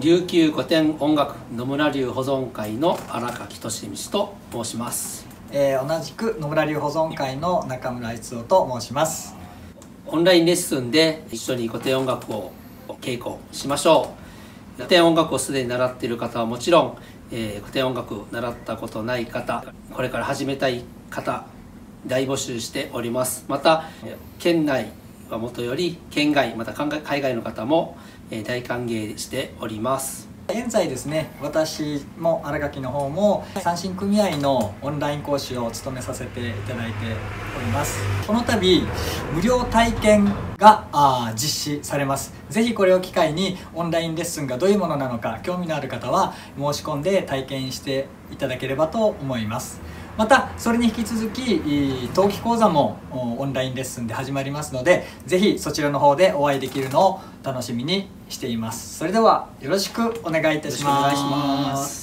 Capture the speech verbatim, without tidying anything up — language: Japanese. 琉球古典音楽野村流保存会の荒垣俊道と申します。えー、同じく野村流保存会の中村逸夫と申します。オンラインレッスンで一緒に古典音楽を稽古しましょう。古典音楽をすでに習っている方はもちろん、えー、古典音楽を習ったことない方、これから始めたい方、大募集しております。また県内はもとより県外、また海外の方も大歓迎しております。現在ですね、私も新垣の方も三線組合のオンライン講師を務めさせていただいております。この度無料体験があ実施されます。ぜひこれを機会にオンラインレッスンがどういうものなのか、興味のある方は申し込んで体験していただければと思います。またそれに引き続き冬季講座もオンラインレッスンで始まりますので、ぜひそちらの方でお会いできるのを楽しみにしています。それではよろしくお願いいたします。